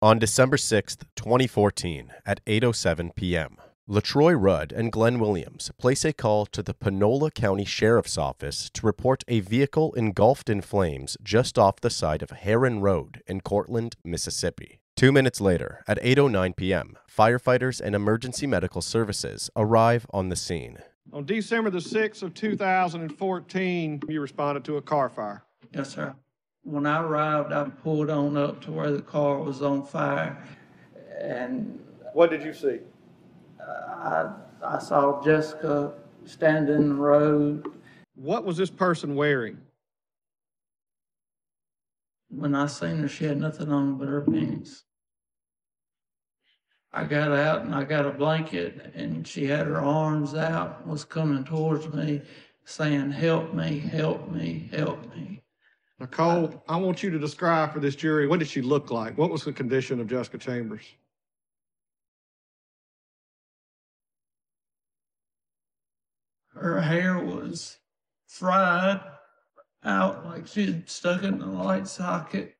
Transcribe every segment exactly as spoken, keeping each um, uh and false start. On December sixth, twenty fourteen, at eight oh seven p m, LaTroy Rudd and Glenn Williams place a call to the Panola County Sheriff's Office to report a vehicle engulfed in flames just off the side of Heron Road in Cortland, Mississippi. Two minutes later, at eight oh nine p m, firefighters and emergency medical services arrive on the scene. On December the sixth of two thousand fourteen, you responded to a car fire. Yes, sir. When I arrived, I pulled on up to where the car was on fire. And what did you see? I, I saw Jessica standing in the road. What was this person wearing? When I seen her, she had nothing on but her pants. I got out and I got a blanket, and she had her arms out, was coming towards me, saying, "Help me, help me, help me." Nicole, I, I want you to describe for this jury, what did she look like? What was the condition of Jessica Chambers? Her hair was fried out like she'd stuck it in a light socket.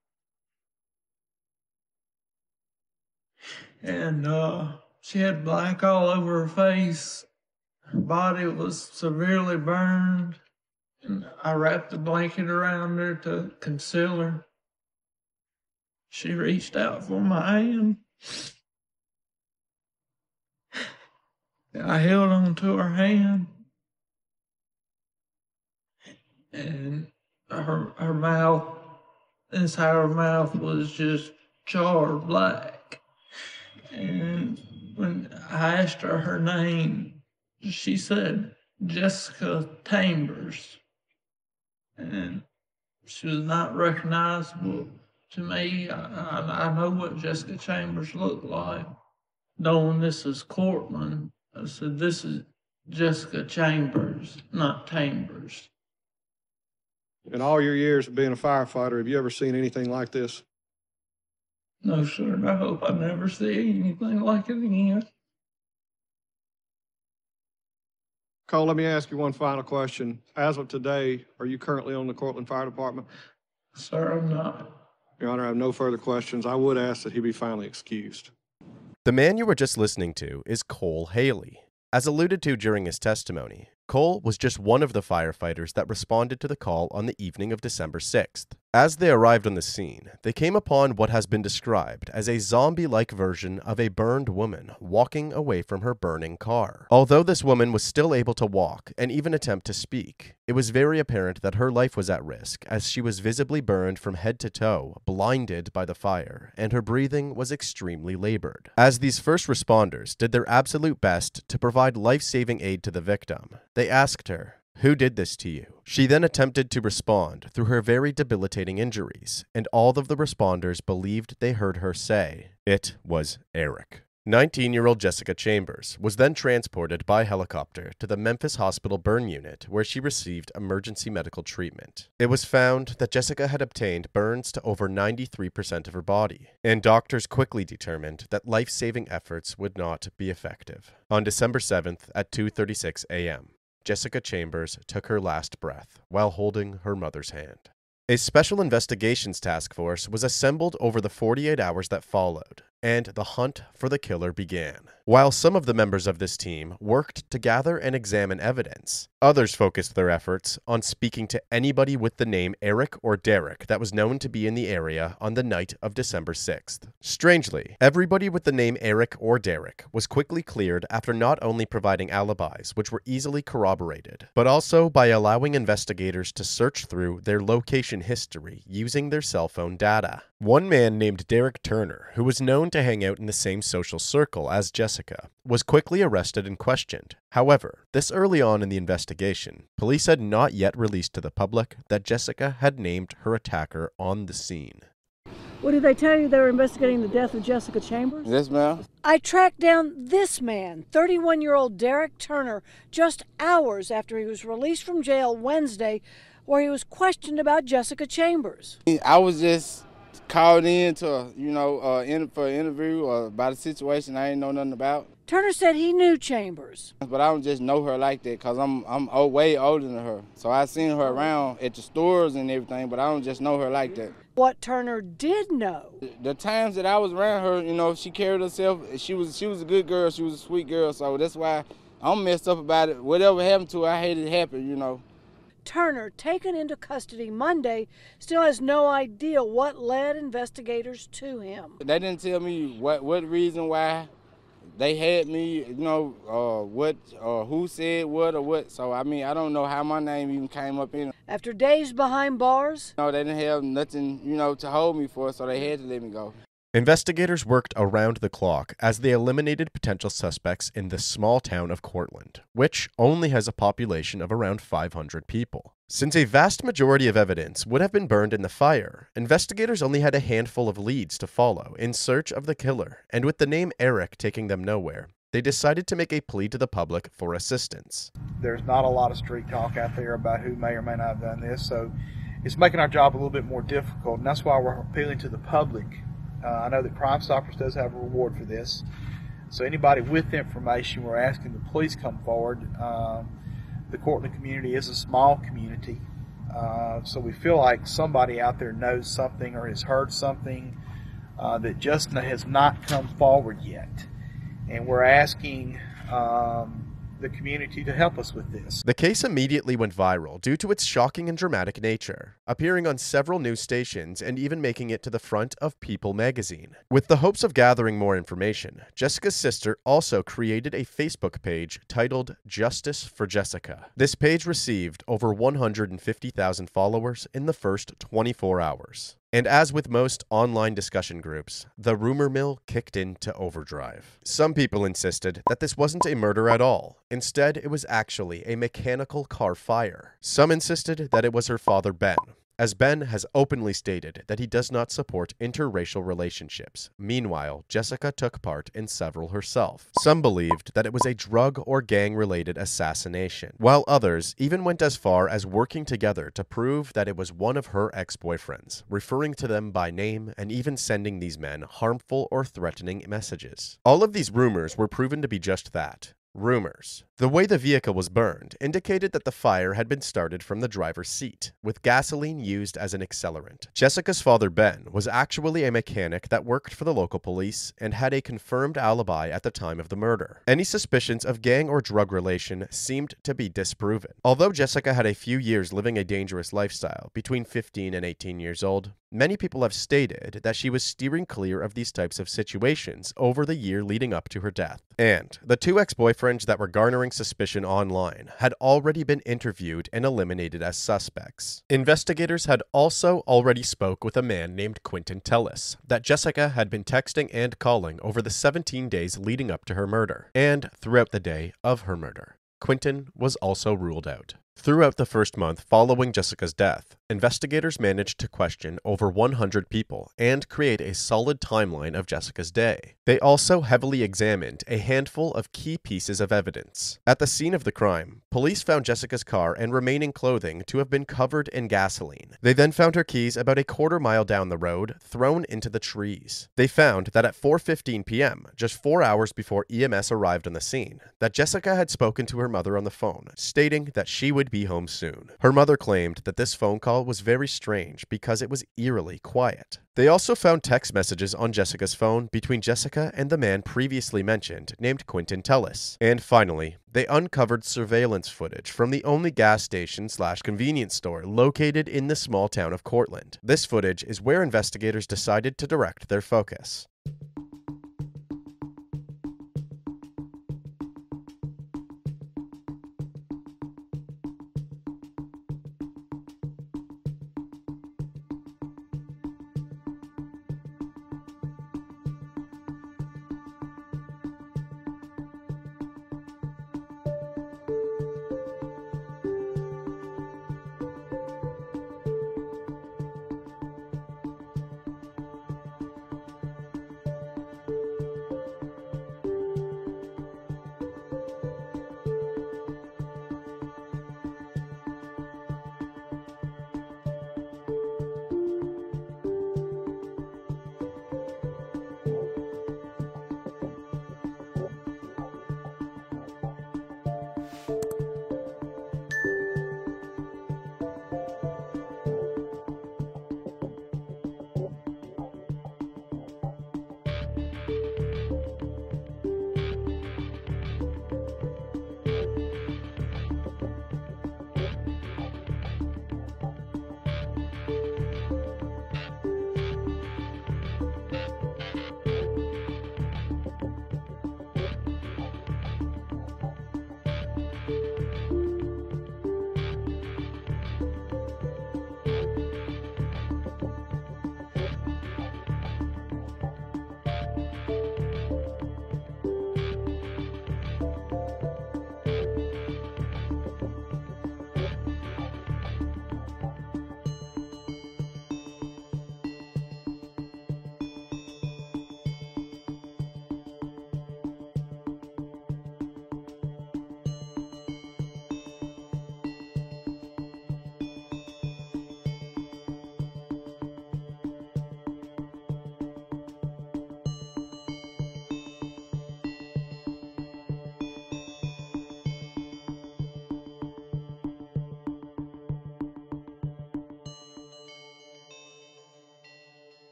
And uh, she had black all over her face. Her body was severely burned. And I wrapped a blanket around her to conceal her. She reached out for my hand. I held on to her hand. And her, her mouth, inside her mouth was just charred black. And when I asked her her name, she said, "Jessica Chambers." And she was not recognizable to me. I, I know what Jessica Chambers looked like. Knowing this is Cortland, I said, "This is Jessica Chambers, not Chambers." In all your years of being a firefighter, have you ever seen anything like this? No, sir, and I hope I never see anything like it again. Cole, let me ask you one final question. As of today, are you currently on the Cortland Fire Department? Sir, I'm not. Your Honor, I have no further questions. I would ask that he be finally excused. The man you were just listening to is Cole Haley. As alluded to during his testimony, Cole was just one of the firefighters that responded to the call on the evening of December sixth. As they arrived on the scene, they came upon what has been described as a zombie-like version of a burned woman walking away from her burning car. Although this woman was still able to walk and even attempt to speak, it was very apparent that her life was at risk as she was visibly burned from head to toe, blinded by the fire, and her breathing was extremely labored. As these first responders did their absolute best to provide life-saving aid to the victim, they asked her, "Who did this to you?" She then attempted to respond through her very debilitating injuries, and all of the responders believed they heard her say, "It was Eric." nineteen-year-old Jessica Chambers was then transported by helicopter to the Memphis Hospital burn unit where she received emergency medical treatment. It was found that Jessica had obtained burns to over ninety-three percent of her body, and doctors quickly determined that life-saving efforts would not be effective. On December seventh at two thirty-six a m, Jessica Chambers took her last breath while holding her mother's hand. A special investigations task force was assembled over the forty-eight hours that followed, and the hunt for the killer began. While some of the members of this team worked to gather and examine evidence, others focused their efforts on speaking to anybody with the name Eric or Derek that was known to be in the area on the night of December sixth. Strangely, everybody with the name Eric or Derek was quickly cleared after not only providing alibis, which were easily corroborated, but also by allowing investigators to search through their location history using their cell phone data. One man named Derek Turner, who was known to hang out in the same social circle as Jessica, was quickly arrested and questioned. However, this early on in the investigation, police had not yet released to the public that Jessica had named her attacker on the scene. What did they tell you? They were investigating the death of Jessica Chambers? Yes, ma'am. I tracked down this man, thirty-one-year-old Derek Turner, just hours after he was released from jail Wednesday, where he was questioned about Jessica Chambers. I was just called in to, you know, uh, in, for an interview uh, about a situation I ain't know nothing about. Turner said he knew Chambers. But I don't just know her like that because I'm, I'm way older than her. So I seen her around at the stores and everything, but I don't just know her like that. What Turner did know. The times that I was around her, you know, she carried herself. She was she was a good girl. She was a sweet girl. So that's why I'm messed up about it. Whatever happened to her, I hate it happen, you know. Turner, taken into custody Monday, still has no idea what led investigators to him. They didn't tell me what what reason why they had me, you know, uh, what or uh, who said what or what. So I mean, I don't know how my name even came up in it. After days behind bars, no, they didn't have nothing, you know, to hold me for, so they had to let me go. Investigators worked around the clock as they eliminated potential suspects in the small town of Cortland, which only has a population of around five hundred people. Since a vast majority of evidence would have been burned in the fire, investigators only had a handful of leads to follow in search of the killer, and with the name Eric taking them nowhere, they decided to make a plea to the public for assistance. There's not a lot of street talk out there about who may or may not have done this, so it's making our job a little bit more difficult, and that's why we're appealing to the public. Uh, I know that Crime Stoppers does have a reward for this, so anybody with information, we're asking the police come forward. Um, the Cortland community is a small community, uh, so we feel like somebody out there knows something or has heard something uh, that just has not come forward yet. And we're asking um, the community to help us with this. The case immediately went viral due to its shocking and dramatic nature, appearing on several news stations and even making it to the front of People magazine. With the hopes of gathering more information, Jessica's sister also created a Facebook page titled Justice for Jessica. This page received over one hundred fifty thousand followers in the first twenty-four hours. And as with most online discussion groups, the rumor mill kicked into overdrive. Some people insisted that this wasn't a murder at all. Instead, it was actually a mechanical car fire. Some insisted that it was her father, Ben, as Ben has openly stated that he does not support interracial relationships. Meanwhile, Jessica took part in several herself. Some believed that it was a drug or gang-related assassination, while others even went as far as working together to prove that it was one of her ex-boyfriends, referring to them by name and even sending these men harmful or threatening messages. All of these rumors were proven to be just that. Rumors. The way the vehicle was burned indicated that the fire had been started from the driver's seat, with gasoline used as an accelerant. Jessica's father, Ben, was actually a mechanic that worked for the local police and had a confirmed alibi at the time of the murder. Any suspicions of gang or drug relation seemed to be disproven. Although Jessica had a few years living a dangerous lifestyle, between fifteen and eighteen years old, many people have stated that she was steering clear of these types of situations over the year leading up to her death. And the two ex-boyfriends that were garnering suspicion online had already been interviewed and eliminated as suspects. Investigators had also already spoke with a man named Quentin Tellis that Jessica had been texting and calling over the seventeen days leading up to her murder, and throughout the day of her murder. Quentin was also ruled out. Throughout the first month following Jessica's death, investigators managed to question over one hundred people and create a solid timeline of Jessica's day. They also heavily examined a handful of key pieces of evidence. At the scene of the crime, police found Jessica's car and remaining clothing to have been covered in gasoline. They then found her keys about a quarter mile down the road, thrown into the trees. They found that at four fifteen p m, just four hours before E M S arrived on the scene, that Jessica had spoken to her mother on the phone, stating that she would be home soon. Her mother claimed that this phone call was very strange because it was eerily quiet. They also found text messages on Jessica's phone between Jessica and the man previously mentioned named Quentin Tellis. And finally, they uncovered surveillance footage from the only gas station slash convenience store located in the small town of Cortland. This footage is where investigators decided to direct their focus.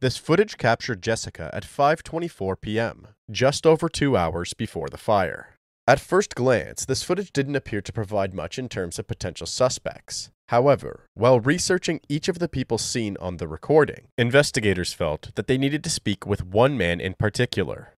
This footage captured Jessica at five twenty-four p m, just over two hours before the fire. At first glance, this footage didn't appear to provide much in terms of potential suspects. However, while researching each of the people seen on the recording, investigators felt that they needed to speak with one man in particular.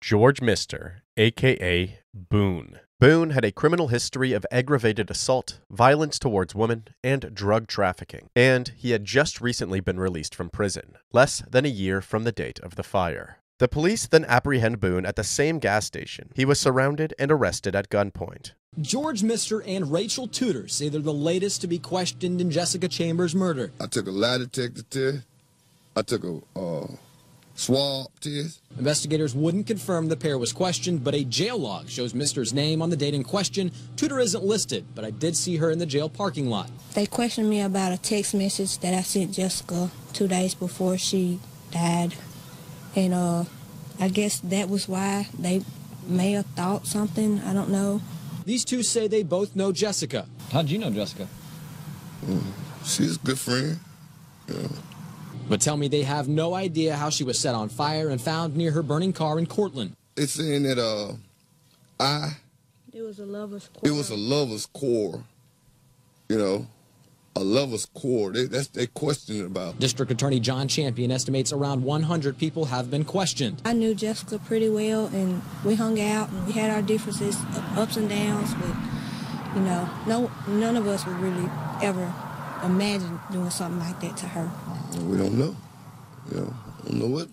George Mister, aka Boone. Boone had a criminal history of aggravated assault, violence towards women, and drug trafficking, and he had just recently been released from prison, less than a year from the date of the fire. The police then apprehend Boone at the same gas station. He was surrounded and arrested at gunpoint. George Mister and Rachel Tudor say they're the latest to be questioned in Jessica Chambers' murder. I took a lie detector test. I took a uh, swab test. Investigators wouldn't confirm the pair was questioned, but a jail log shows Mister's name on the date in question. Tudor isn't listed, but I did see her in the jail parking lot. They questioned me about a text message that I sent Jessica two days before she died. And uh, I guess that was why they may have thought something. I don't know. These two say they both know Jessica. How'd you know Jessica? Mm, she's a good friend. Yeah. But tell me they have no idea how she was set on fire and found near her burning car in Cortland. It's saying that uh, I... It was a lover's quarrel. It was a lover's quarrel, you know. A lover's core, they, that's they questioned about. District Attorney John Champion estimates around one hundred people have been questioned. I knew Jessica pretty well, and we hung out, and we had our differences, ups and downs, but, you know, no, none of us would really ever imagine doing something like that to her. We don't know. You know, I don't know what,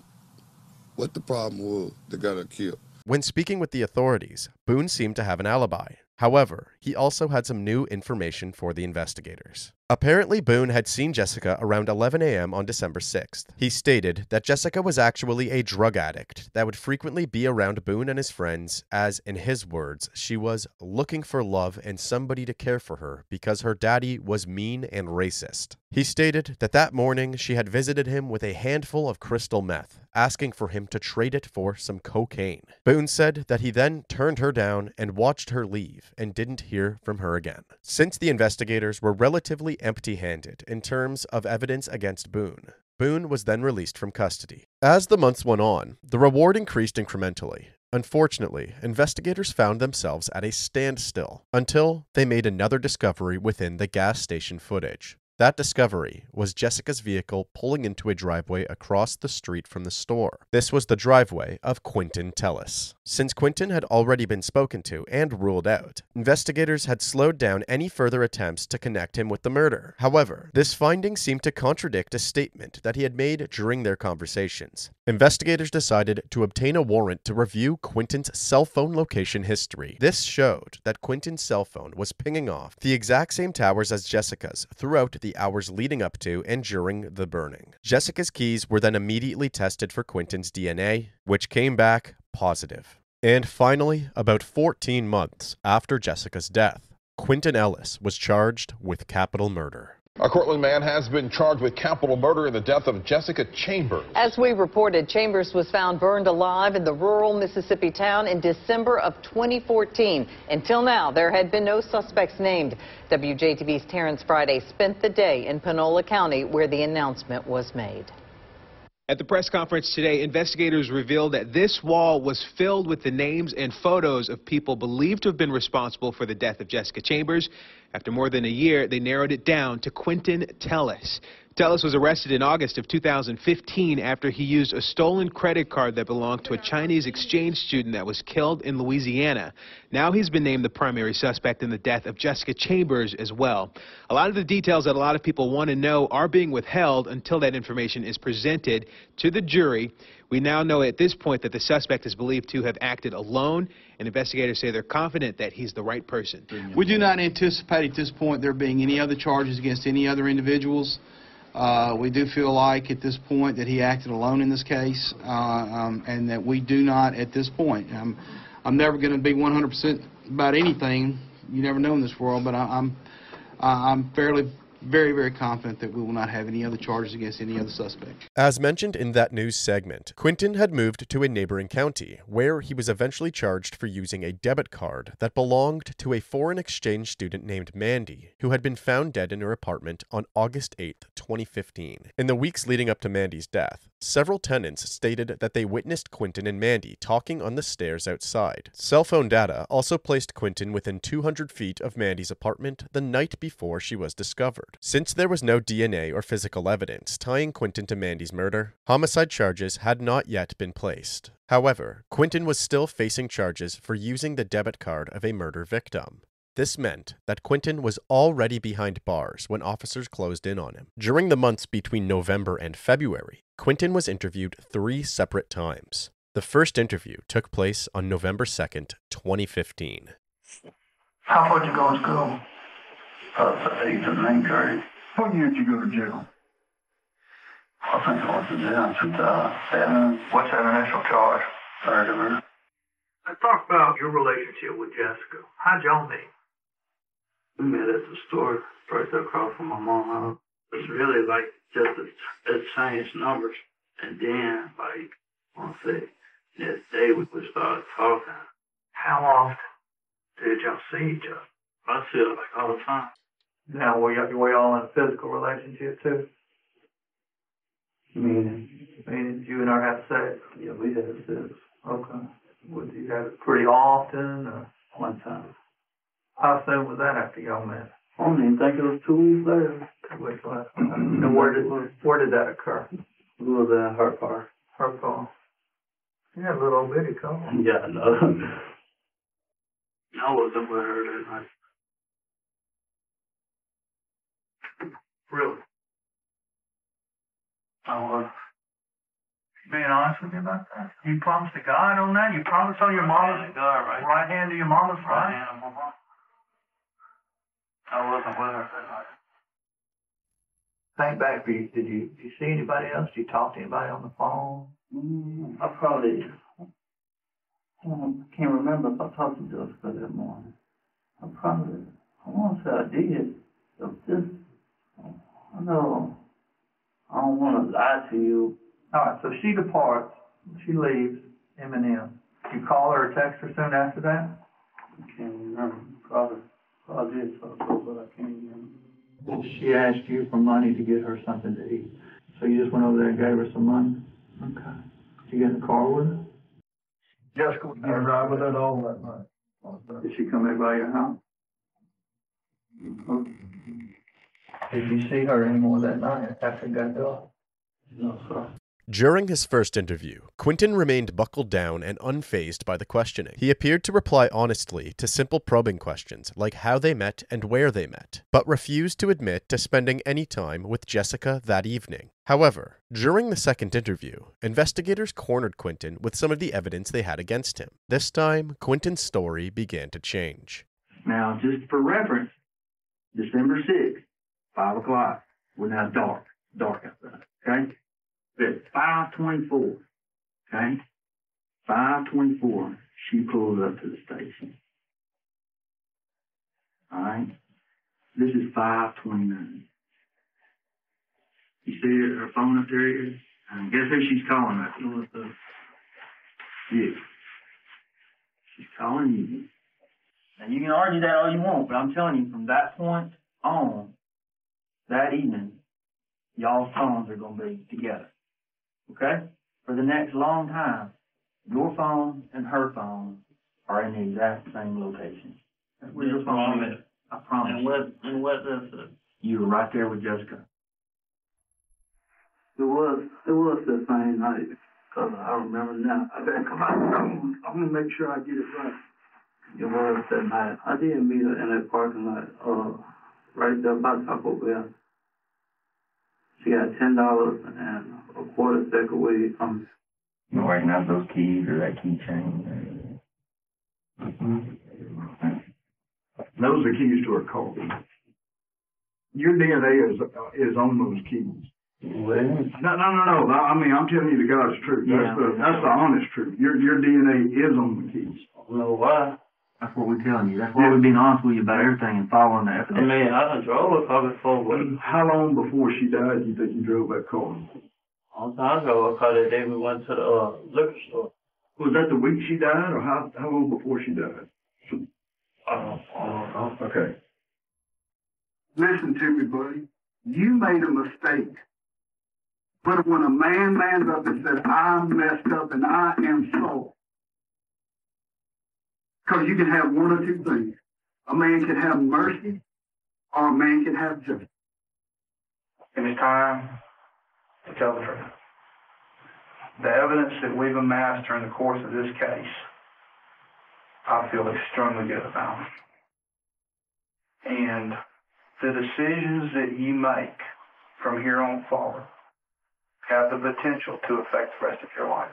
what the problem was that got her killed. When speaking with the authorities, Boone seemed to have an alibi. However, he also had some new information for the investigators. Apparently, Boone had seen Jessica around eleven a m on December sixth. He stated that Jessica was actually a drug addict that would frequently be around Boone and his friends as, in his words, she was looking for love and somebody to care for her because her daddy was mean and racist. He stated that that morning she had visited him with a handful of crystal meth, asking for him to trade it for some cocaine. Boone said that he then turned her down and watched her leave and didn't hear from her again. Since the investigators were relatively empty-handed in terms of evidence against Boone, Boone was then released from custody. As the months went on, the reward increased incrementally. Unfortunately, investigators found themselves at a standstill until they made another discovery within the gas station footage. That discovery was Jessica's vehicle pulling into a driveway across the street from the store. This was the driveway of Quentin Tellis. Since Quentin had already been spoken to and ruled out, investigators had slowed down any further attempts to connect him with the murder. However, this finding seemed to contradict a statement that he had made during their conversations. Investigators decided to obtain a warrant to review Quentin's cell phone location history. This showed that Quentin's cell phone was pinging off the exact same towers as Jessica's throughout the hours leading up to and during the burning. Jessica's keys were then immediately tested for Quentin's D N A, which came back positive. And finally, about fourteen months after Jessica's death, Quentin Ellis was charged with capital murder. A Cortland man has been charged with capital murder in the death of Jessica Chambers. As we reported, Chambers was found burned alive in the rural Mississippi town in December of twenty fourteen. Until now, there had been no suspects named. W J T V's Terrence Friday spent the day in Panola County where the announcement was made. At the press conference today, investigators revealed that this wall was filled with the names and photos of people believed to have been responsible for the death of Jessica Chambers. After more than a year, they narrowed it down to Quentin Tellis. Tellis was arrested in August of two thousand fifteen after he used a stolen credit card that belonged to a Chinese exchange student that was killed in Louisiana. Now he's been named the primary suspect in the death of Jessica Chambers as well. A lot of the details that a lot of people want to know are being withheld until that information is presented to the jury. We now know at this point that the suspect is believed to have acted alone, and investigators say they're confident that he's the right person. We do not anticipate at this point there being any other charges against any other individuals. Uh, we do feel like at this point that he acted alone in this case, uh, um, and that we do not at this point. I'm, I'm never going to be one hundred percent about anything. You never know in this world, but I, I'm, I'm fairly very, very confident that we will not have any other charges against any other suspect. As mentioned in that news segment, Quinton had moved to a neighboring county, where he was eventually charged for using a debit card that belonged to a foreign exchange student named Mandy, who had been found dead in her apartment on August eighth, twenty fifteen. In the weeks leading up to Mandy's death, several tenants stated that they witnessed Quinton and Mandy talking on the stairs outside. Cell phone data also placed Quinton within two hundred feet of Mandy's apartment the night before she was discovered. Since there was no D N A or physical evidence tying Quinton to Mandy's murder, homicide charges had not yet been placed. However, Quinton was still facing charges for using the debit card of a murder victim. This meant that Quinton was already behind bars when officers closed in on him. During the months between November and February, Quinton was interviewed three separate times. The first interview took place on November second, twenty fifteen. How far did you go to school? Uh, eighth and ninth grade. What year did you go to jail? I think I went to jail since uh, what's that initial charge? Third of her. I talked about your relationship with Jessica. How'd y'all meet? We met at the store right there across from my mom's house. It's really like just exchange numbers. And then, like, on the next day we started talking. How often did y'all see each other? I see it like all the time. Now, were you, were you all in a physical relationship, too? Meaning? Meaning you and her had sex? Yeah, we had sex. Okay. Would you have it pretty often, or? One time. How soon was that after y'all met? I don't even think it was two weeks later. Two weeks later. And where did, where did that occur? It was in her car. Her car. You had a little old bitty car. Yeah, no. I wasn't with her that night. Really? Oh, uh, being honest with you about that? You promised to God on that? You promised on your mama's God, right? Right hand to your mama's right? Right hand of my mom. I wasn't with her that night. Think back, did you, did you, did you see anybody else? Did you talk to anybody on the phone? Mm, I probably, I can't remember if I talked to Jessica that morning. I probably, I want to say I did. It was just, I know. I don't want to lie to you. All right, so she departs. She leaves M and M. You call her or text her soon after that? I can't remember. Probably, probably did so, but I can't remember. She asked you for money to get her something to eat. So you just went over there and gave her some money? Okay. Did you get in the car with her? Jessica, did you ride with her at all that night? Did she come in by your house? Okay. Did you see her anymore that night after it got dark? No, sir. During his first interview, Quinton remained buckled down and unfazed by the questioning. He appeared to reply honestly to simple probing questions like how they met and where they met, but refused to admit to spending any time with Jessica that evening. However, during the second interview, investigators cornered Quinton with some of the evidence they had against him. This time, Quinton's story began to change. Now, just for reference, December sixth. Five o'clock. Well, now it's dark. Dark outside. Okay? But five twenty-four. Okay? five twenty-four, she pulls up to the station. Alright? This is five twenty-nine. You see her phone up there is? And guess who she's calling up? You. She's calling you. Now, you can argue that all you want, but I'm telling you, from that point on, that evening, y'all's phones are going to be together, okay? For the next long time, your phone and her phone are in the exact same location. That's where your phone is. I promise. And what, and what does it? You were right there with Jessica. It was, it was that same night, because I remember now. I better come out. I'm, I'm going to make sure I get it right. It was that night. I did meet her in that parking lot, uh, right there by Taco Bell. She had ten dollars and a quarter stack of weed from me. You writing out those keys or that keychain? Those are keys to her car. Your D N A is uh, is on those keys. What? No, no, no, no. I mean, I'm telling you the God's truth. That's yeah. the that's the honest truth. Your your D N A is on the keys. I don't know why. That's what we're telling you. That's why we've been honest with you about everything and following that. I mean, I done drove it. I was full with it. How long before she died do you think you drove that car? A long time ago, because the day we went to the uh, liquor store. Was that the week she died, or how, how long before she died? I don't, I don't know. Okay. Listen to me, buddy. You made a mistake. But when a man lands up and says, I messed up and I am sorry. Because you can have one or two things. A man can have mercy, or a man can have justice. It is time to tell the truth. The evidence that we've amassed during the course of this case, I feel extremely good about. And the decisions that you make from here on forward have the potential to affect the rest of your life.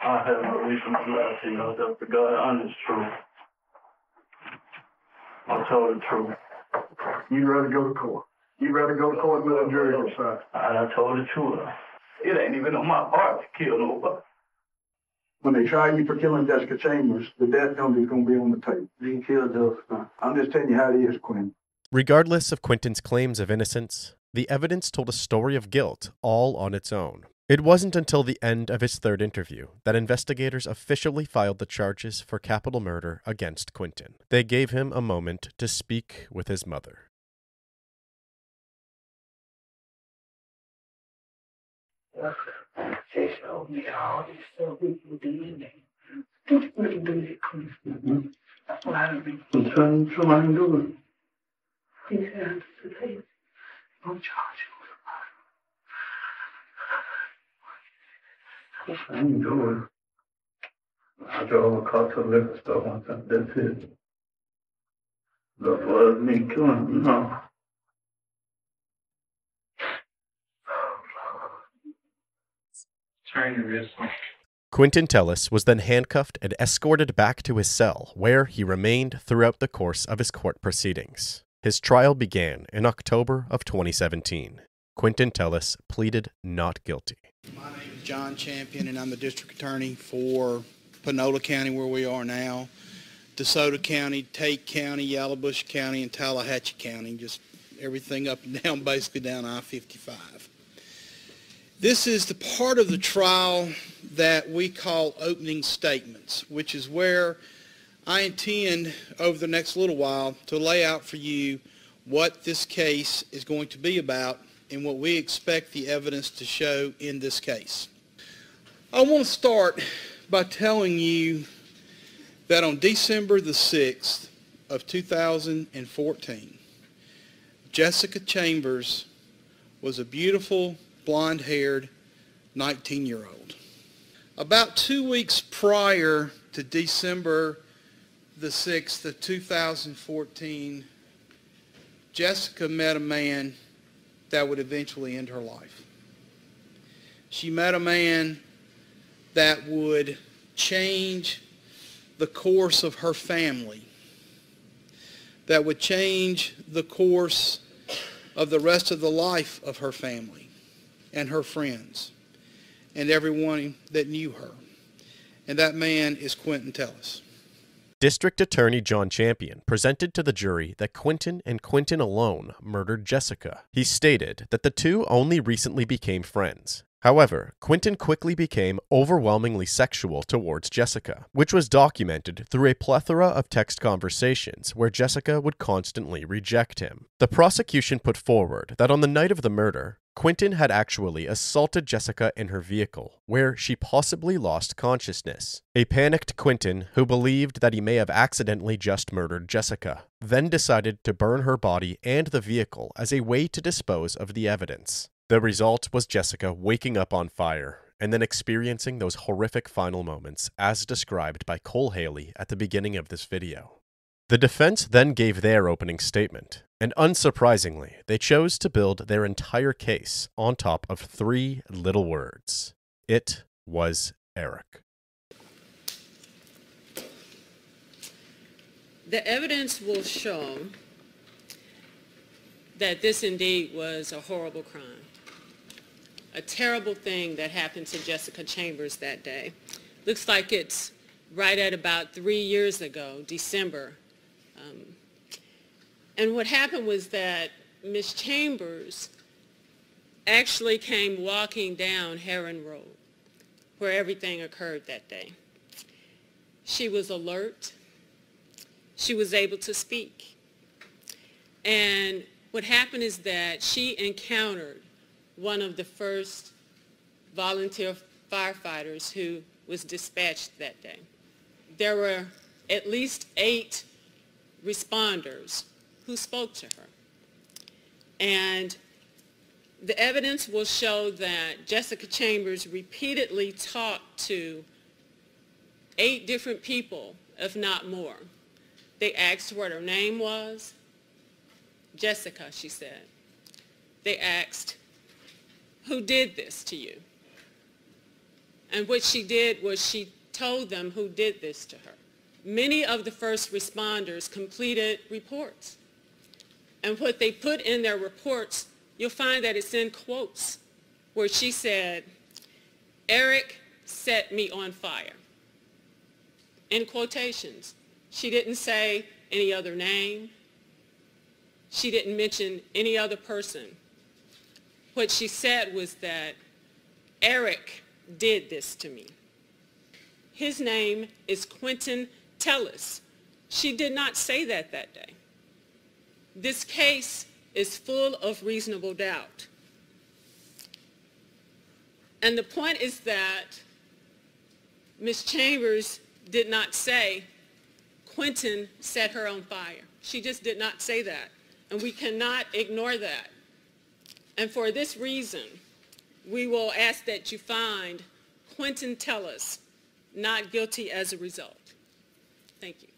I have no reason to lie to you. I don't regard honest truth. I'll tell the truth. You'd rather go to court. You'd rather go to court with a jury on side. I told the truth. It ain't even on my heart to kill nobody. When they try you for killing Jessica Chambers, the death penalty is going to be on the table. You can kill Jessica. I'm just telling you how it is, Quinn. Regardless of Quentin's claims of innocence, the evidence told a story of guilt all on its own. It wasn't until the end of his third interview that investigators officially filed the charges for capital murder against Quentin. They gave him a moment to speak with his mother. She showed me all this stuff we were doing. Did you really do that, Quentin? That's what I mean. I'm trying to try and do it. He said, today, I'm charging. I didn't do it. I drove a car to the liquor store once. That's it. That was me killing him. No. Turn your wrist on. Quentin Tellis was then handcuffed and escorted back to his cell, where he remained throughout the course of his court proceedings. His trial began in October of twenty seventeen. Quentin Tellis pleaded not guilty. My name is John Champion, and I'm the district attorney for Panola County, where we are now, DeSoto County, Tate County, Yellowbush County, and Tallahatchie County, just everything up and down, basically down I fifty-five. This is the part of the trial that we call opening statements, which is where I intend, over the next little while, to lay out for you what this case is going to be about and what we expect the evidence to show in this case. I want to start by telling you that on December the sixth of two thousand fourteen, Jessica Chambers was a beautiful, blonde-haired nineteen-year-old. About two weeks prior to December the sixth of two thousand fourteen, Jessica met a man that would eventually end her life. She met a man that would change the course of her family, that would change the course of the rest of the life of her family and her friends and everyone that knew her. And that man is Quentin Tellis. District Attorney John Champion presented to the jury that Quentin and Quentin alone murdered Jessica. He stated that the two only recently became friends. However, Quentin quickly became overwhelmingly sexual towards Jessica, which was documented through a plethora of text conversations where Jessica would constantly reject him. The prosecution put forward that on the night of the murder, Quentin had actually assaulted Jessica in her vehicle, where she possibly lost consciousness. A panicked Quentin, who believed that he may have accidentally just murdered Jessica, then decided to burn her body and the vehicle as a way to dispose of the evidence. The result was Jessica waking up on fire, and then experiencing those horrific final moments as described by Cole Haley at the beginning of this video. The defense then gave their opening statement, and unsurprisingly, they chose to build their entire case on top of three little words. It was Eric. The evidence will show that this indeed was a horrible crime, a terrible thing that happened to Jessica Chambers that day. Looks like it's right at about three years ago, December. Um, and what happened was that Miz Chambers actually came walking down Heron Road, where everything occurred that day. She was alert. She was able to speak. And what happened is that she encountered one of the first volunteer firefighters who was dispatched that day. There were at least eight responders who spoke to her. And the evidence will show that Jessica Chambers repeatedly talked to eight different people, if not more. They asked what her name was. Jessica, she said. They asked, who did this to you? And what she did was she told them who did this to her. Many of the first responders completed reports. And what they put in their reports, you'll find that it's in quotes, where she said, Eric set me on fire. In quotations. She didn't say any other name. She didn't mention any other person. What she said was that Eric did this to me. His name is Quentin Tellis. She did not say that that day. This case is full of reasonable doubt. And the point is that Miz Chambers did not say Quentin set her on fire. She just did not say that. And we cannot ignore that. And for this reason, we will ask that you find Quentin Tellis not guilty as a result. Thank you.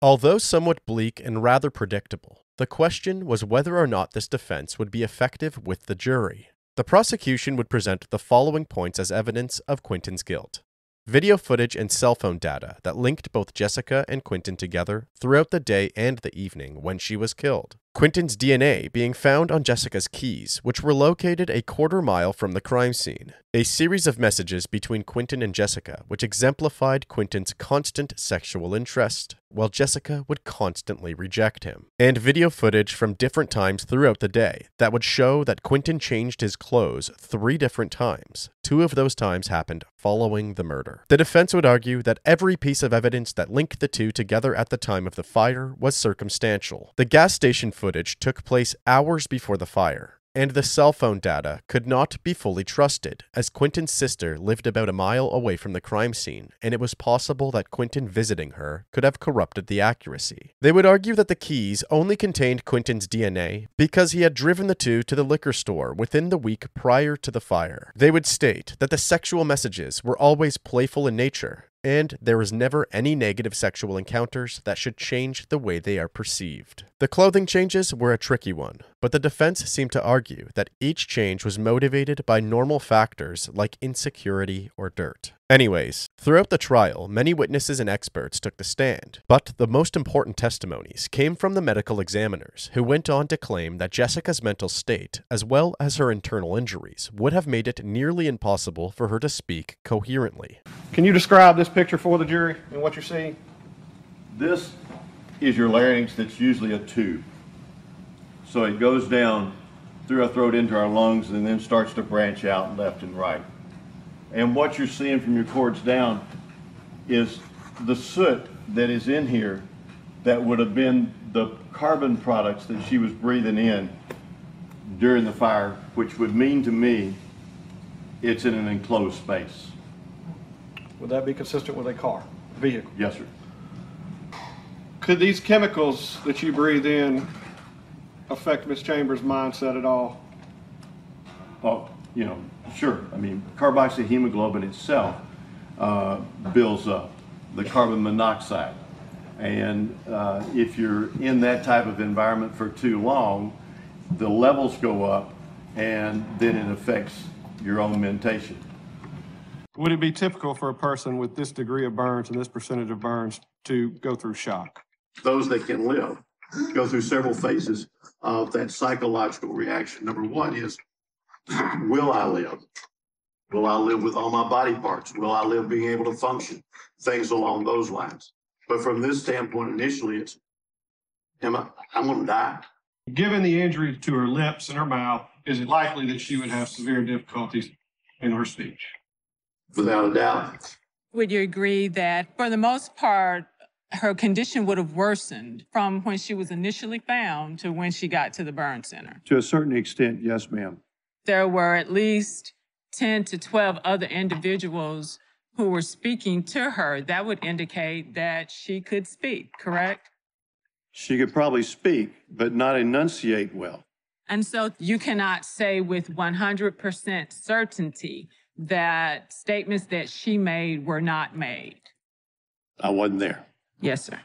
Although somewhat bleak and rather predictable, the question was whether or not this defense would be effective with the jury. The prosecution would present the following points as evidence of Quentin's guilt: video footage and cell phone data that linked both Jessica and Quentin together throughout the day and the evening when she was killed, Quentin's D N A being found on Jessica's keys, which were located a quarter mile from the crime scene, a series of messages between Quentin and Jessica which exemplified Quentin's constant sexual interest, while Jessica would constantly reject him, and video footage from different times throughout the day that would show that Quentin changed his clothes three different times. Two of those times happened following the murder. The defense would argue that every piece of evidence that linked the two together at the time of the fire was circumstantial. The gas station footage took place hours before the fire, and the cell phone data could not be fully trusted, as Quentin's sister lived about a mile away from the crime scene, and it was possible that Quentin visiting her could have corrupted the accuracy. They would argue that the keys only contained Quentin's D N A because he had driven the two to the liquor store within the week prior to the fire. They would state that the sexual messages were always playful in nature, and there was never any negative sexual encounters that should change the way they are perceived. The clothing changes were a tricky one, but the defense seemed to argue that each change was motivated by normal factors like insecurity or dirt. Anyways, throughout the trial, many witnesses and experts took the stand, but the most important testimonies came from the medical examiners, who went on to claim that Jessica's mental state, as well as her internal injuries, would have made it nearly impossible for her to speak coherently. Can you describe this picture for the jury and what you're seeing? This is your larynx that's usually a tube. So it goes down through our throat into our lungs and then starts to branch out left and right. And what you're seeing from your cords down is the soot that is in here that would have been the carbon products that she was breathing in during the fire, which would mean to me it's in an enclosed space. Would that be consistent with a car, a vehicle? Yes, sir. Could these chemicals that you breathe in affect Miz Chambers' mindset at all? Oh, you know, sure. I mean, carboxyhemoglobin itself uh, builds up the carbon monoxide. And uh, if you're in that type of environment for too long, the levels go up and then it affects your own mentation. Would it be typical for a person with this degree of burns and this percentage of burns to go through shock? Those that can live go through several phases of that psychological reaction. Number one is, will I live? Will I live with all my body parts? Will I live being able to function? Things along those lines. But from this standpoint, initially, it's, am I, I'm going to die. Given the injury to her lips and her mouth, is it likely that she would have severe difficulties in her speech? Without a doubt. Would you agree that, for the most part, her condition would have worsened from when she was initially found to when she got to the burn center? To a certain extent, yes, ma'am. There were at least ten to twelve other individuals who were speaking to her. That would indicate that she could speak, correct? She could probably speak, but not enunciate well. And so you cannot say with one hundred percent certainty that statements that she made were not made. I wasn't there. Yes, sir.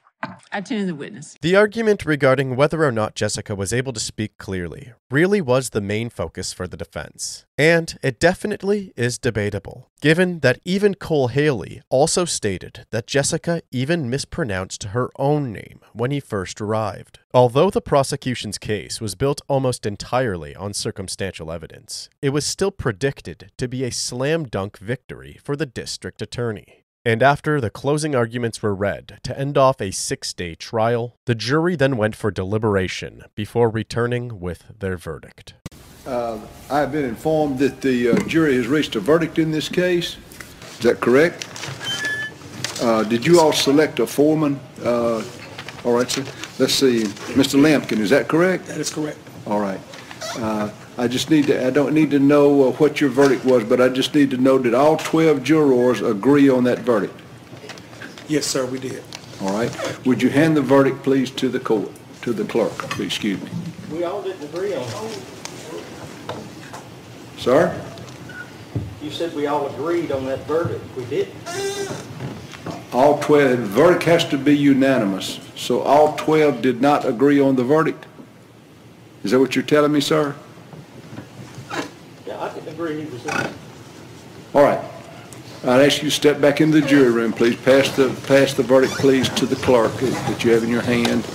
I turn the witness. The argument regarding whether or not Jessica was able to speak clearly really was the main focus for the defense, and it definitely is debatable, given that even Cole Haley also stated that Jessica even mispronounced her own name when he first arrived. Although the prosecution's case was built almost entirely on circumstantial evidence, it was still predicted to be a slam dunk victory for the district attorney. And after the closing arguments were read to end off a six-day trial, the jury then went for deliberation before returning with their verdict. Uh, I have been informed that the uh, jury has reached a verdict in this case. Is that correct? Uh, did you all select a foreman? Uh, all right, sir. Let's see. Mister Lampkin, is that correct? That is correct. All right. Uh, I just need to, I don't need to know uh, what your verdict was, but I just need to know that all twelve jurors agree on that verdict. Yes, sir, we did. All right. Would you hand the verdict, please, to the court, to the clerk, please, excuse me. We all didn't agree on it. Sir? You said we all agreed on that verdict. We didn't. All twelve, the verdict has to be unanimous, so all twelve did not agree on the verdict? Is that what you're telling me, sir? I didn't agree he was there. All right. I'd ask you to step back into the jury room, please. Pass the, pass the verdict, please, to the clerk that you have in your hand.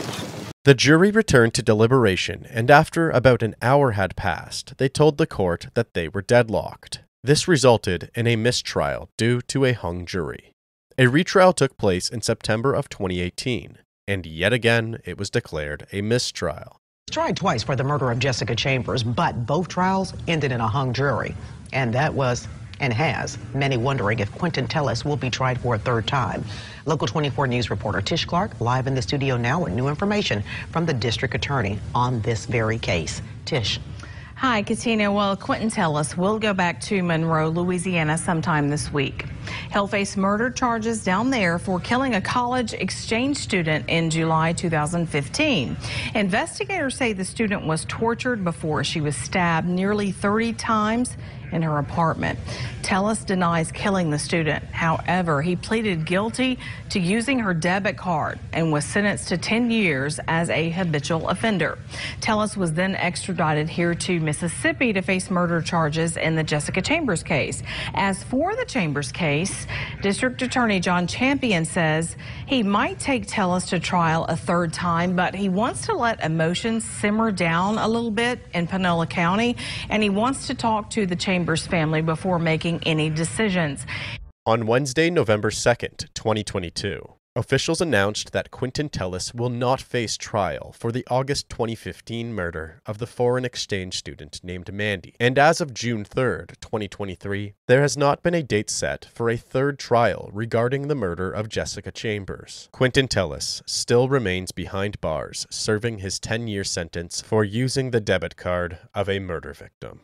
The jury returned to deliberation, and after about an hour had passed, they told the court that they were deadlocked. This resulted in a mistrial due to a hung jury. A retrial took place in September of twenty eighteen, and yet again it was declared a mistrial. Tried twice for the murder of Jessica Chambers, but both trials ended in a hung jury. And that was, and has, many wondering if Quentin Telles will be tried for a third time. Local twenty-four News reporter Tish Clark live in the studio now with new information from the district attorney on this very case. Tish. Hi, Katina. Well, Quentin Telles will go back to Monroe, Louisiana sometime this week. He'll face murder charges down there for killing a college exchange student in July two thousand fifteen. Investigators say the student was tortured before she was stabbed nearly thirty times in her apartment. Telles denies killing the student. However, he pleaded guilty to using her debit card and was sentenced to ten years as a habitual offender. Telles was then extradited here to Mississippi to face murder charges in the Jessica Chambers case. As for the Chambers case, District Attorney John Champion says he might take Telles to trial a third time, but he wants to let emotions simmer down a little bit in Panola County, and he wants to talk to the Chambers family before making any decisions. On Wednesday, November second, twenty twenty-two, officials announced that Quentin Telles will not face trial for the August twenty fifteen murder of the foreign exchange student named Mandy. And as of June third, twenty twenty-three, there has not been a date set for a third trial regarding the murder of Jessica Chambers. Quentin Telles still remains behind bars, serving his ten-year sentence for using the debit card of a murder victim.